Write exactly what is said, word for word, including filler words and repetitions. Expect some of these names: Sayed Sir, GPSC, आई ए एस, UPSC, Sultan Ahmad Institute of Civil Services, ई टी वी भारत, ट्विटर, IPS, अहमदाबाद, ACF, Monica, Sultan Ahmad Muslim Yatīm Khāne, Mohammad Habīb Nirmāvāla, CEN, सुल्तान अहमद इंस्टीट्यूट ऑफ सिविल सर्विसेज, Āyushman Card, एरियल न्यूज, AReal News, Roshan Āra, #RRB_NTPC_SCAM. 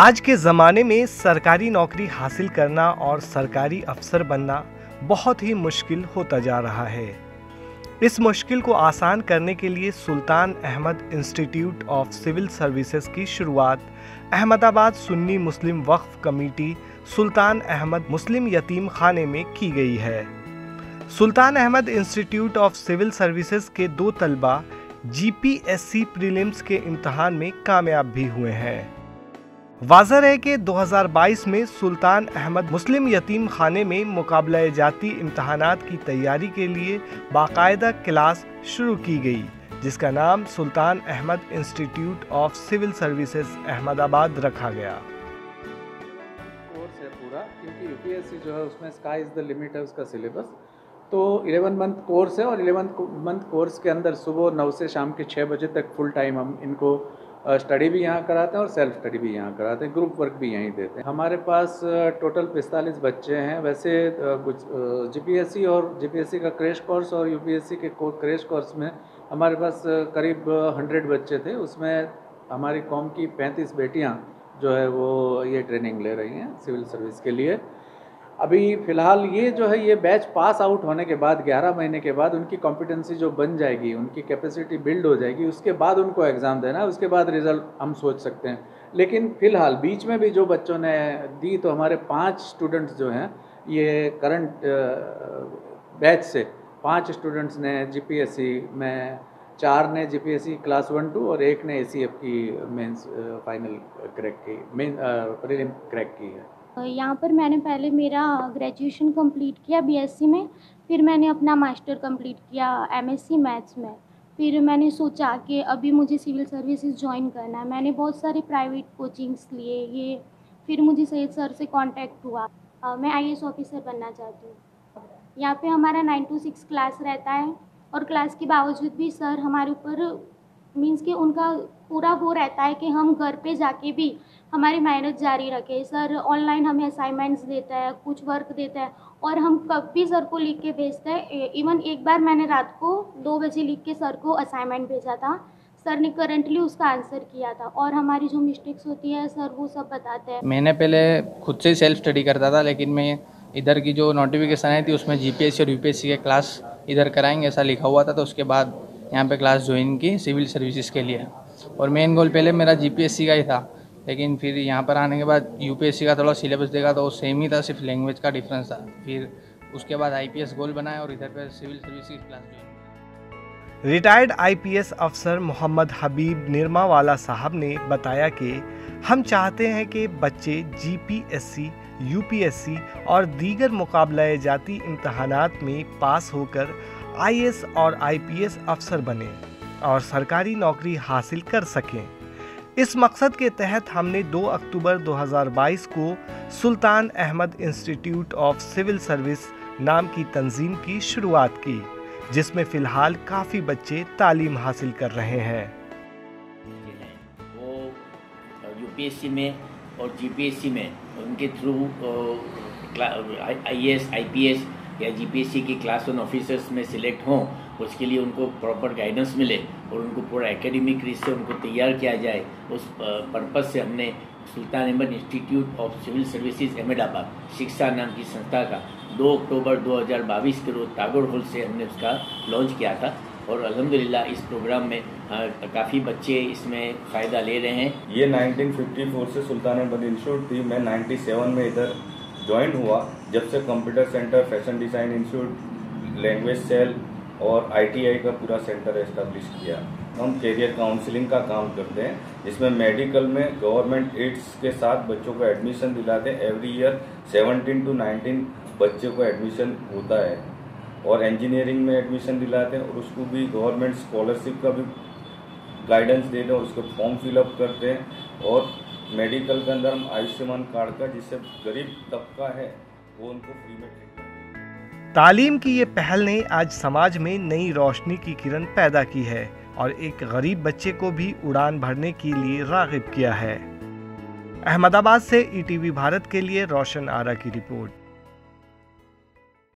आज के ज़माने में सरकारी नौकरी हासिल करना और सरकारी अफसर बनना बहुत ही मुश्किल होता जा रहा है। इस मुश्किल को आसान करने के लिए सुल्तान अहमद इंस्टीट्यूट ऑफ सिविल सर्विसेज की शुरुआत अहमदाबाद सुन्नी मुस्लिम वक़्फ कमेटी सुल्तान अहमद मुस्लिम यतीम खाने में की गई है। सुल्तान अहमद इंस्टीट्यूट ऑफ सिविल सर्विसेज के दो तलबा G P S C prelims के इम्तहान में कामयाब भी हुए हैं। वाज़ह है कि दो हज़ार बाईस में सुल्तान अहमद मुस्लिम यतीम खाने में मुकाबला जाती इम्तहानात की तैयारी के लिए बाकायदा क्लास शुरू की गई, जिसका नाम सुल्तान अहमद इंस्टीट्यूट ऑफ सिविल सर्विसेज अहमदाबाद रखा गया। कोर्स है पूरा, क्योंकि यू पी एस सी जो है उसमें स्काई इज़ द लिमिट है उसका सिलेबस, तो इलेवन मंथ कोर्स है और इलेवन मंथ कोर्स के अंदर सुबह नौ से शाम के छः बजे तक फुल टाइम हम इनको स्टडी भी यहाँ कराते हैं और सेल्फ स्टडी भी यहाँ कराते हैं, ग्रुप वर्क भी यहीं देते हैं। हमारे पास टोटल पैंतालीस बच्चे हैं। वैसे जी पी एस सी और जी पी एस सी का क्रैश कोर्स और यू पी एस सी के क्रैश कोर्स में हमारे पास करीब सौ बच्चे थे। उसमें हमारी कौम की पैंतीस बेटियाँ जो है वो ये ट्रेनिंग ले रही हैं सिविल सर्विस के लिए। अभी फ़िलहाल ये जो है ये बैच पास आउट होने के बाद ग्यारह महीने के बाद उनकी कॉम्पिटेंसी जो बन जाएगी, उनकी कैपेसिटी बिल्ड हो जाएगी, उसके बाद उनको एग्ज़ाम देना है, उसके बाद रिज़ल्ट हम सोच सकते हैं। लेकिन फ़िलहाल बीच में भी जो बच्चों ने दी, तो हमारे पांच स्टूडेंट्स जो हैं ये करंट बैच से पांच स्टूडेंट्स ने जी पी एस सी में, चार ने G P S C class one two और एक ने ए सी एफ की मेन्स फाइनल क्रैक की, मेन प्रीलिम क्रैक की है। यहाँ पर मैंने पहले मेरा ग्रेजुएशन कंप्लीट किया बी एस सी में, फिर मैंने अपना मास्टर कंप्लीट किया एम एस सी मैथ्स में। फिर मैंने सोचा कि अभी मुझे सिविल सर्विसेज ज्वाइन करना है। मैंने बहुत सारे प्राइवेट कोचिंग्स लिए ये, फिर मुझे सैयद सर से कांटेक्ट हुआ। आ, मैं आई ए एस ऑफिसर बनना चाहती हूँ। यहाँ पे हमारा नाइन टू सिक्स क्लास रहता है और क्लास के बावजूद भी सर हमारे ऊपर मीन्स कि उनका पूरा वो रहता है कि हम घर पे जाके भी हमारी मेहनत जारी रखें। सर ऑनलाइन हमें असाइनमेंट्स देता है, कुछ वर्क देता है और हम कब भी सर को लिख के भेजते हैं। इवन एक बार मैंने रात को दो बजे लिख के सर को असाइनमेंट भेजा था, सर ने करंटली उसका आंसर किया था और हमारी जो मिस्टेक्स होती है सर वो सब बताते हैं। मैंने पहले खुद से सेल्फ स्टडी करता था, लेकिन मैं इधर की जो नोटिफिकेशन आई थी उसमें जी पी एस सी और यू पी एस सी के क्लास इधर कराएंगे ऐसा लिखा हुआ था, तो उसके बाद यहाँ पे क्लास ज्वाइन की सिविल सर्विसेज के लिए। और मेन गोल पहले मेरा जी पी एस सी का ही था, लेकिन फिर यहाँ पर आने के बाद यू पी एस सी का थोड़ा सिलेबस देखा तो वो सेम ही था, सिर्फ लैंग्वेज का डिफरेंस था। फिर उसके बाद आई पी एस गोल बनाया और इधर पे सिविल सर्विस की class join. Retired I P S अफसर मोहम्मद हबीब निर्मावाला साहब ने बताया कि हम चाहते हैं कि बच्चे G P S C, U P S C और दीगर मुकाबला जाती इम्तहानात में पास होकर आई ए एस और आई पी एस अफसर बने और सरकारी नौकरी हासिल कर सकें। इस मकसद के तहत हमने दो अक्टूबर दो हज़ार बाईस को Sultan Ahmed institute of civil service नाम की तंजीम की शुरुआत की, जिसमें फ़िलहाल काफ़ी बच्चे तालीम हासिल कर रहे हैं। वो यू पी एस सी में और जी पी एस सी में उनके through आई ए एस, I P S या जी पी एस सी की क्लास वन ऑफिसर्स में सिलेक्ट हों, उसके लिए उनको प्रॉपर गाइडेंस मिले और उनको पूरा एकेडमिक रीच से उनको तैयार किया जाए। उस पर्पज़ से हमने सुल्तान अहमद इंस्टीट्यूट ऑफ सिविल सर्विसेज अहमदाबाद शिक्षा नाम की संस्था का दो अक्टूबर दो हज़ार बाईस के रोज़ टागोर हॉल से हमने उसका लॉन्च किया था और अल्हम्दुलिल्लाह इस प्रोग्राम में काफ़ी बच्चे इसमें फ़ायदा ले रहे हैं। ये नाइनटीन फिफ्टी फोर से सुल्तान अहमद इंस्टीट्यूट थी। मैं नाइन्टी सेवन में इधर ज्वाइन हुआ। जब से computer centre, fashion design institute, language cell और आई टी आई का पूरा सेंटर एस्टेब्लिश किया। हम कैरियर काउंसलिंग का काम करते हैं, जिसमें मेडिकल में गवर्नमेंट एड्स के साथ बच्चों को एडमिशन दिलाते हैं। Every year seventeen to nineteen बच्चे को एडमिशन होता है और इंजीनियरिंग में एडमिशन दिलाते हैं और उसको भी गवर्नमेंट स्कॉलरशिप का भी गाइडेंस देते हैं और उसको फॉर्म फिलअप करते हैं। और मेडिकल के अंदर हम आयुष्मान कार्ड का, जिससे गरीब तबका है वो उनको फ्री में ट्रीटमेंट। तालीम की ये पहल ने आज समाज में नई रोशनी की किरण पैदा की है और एक गरीब बच्चे को भी उड़ान भरने के लिए राग़िब किया है। अहमदाबाद से ई टी वी भारत के लिए रोशन आरा की रिपोर्ट।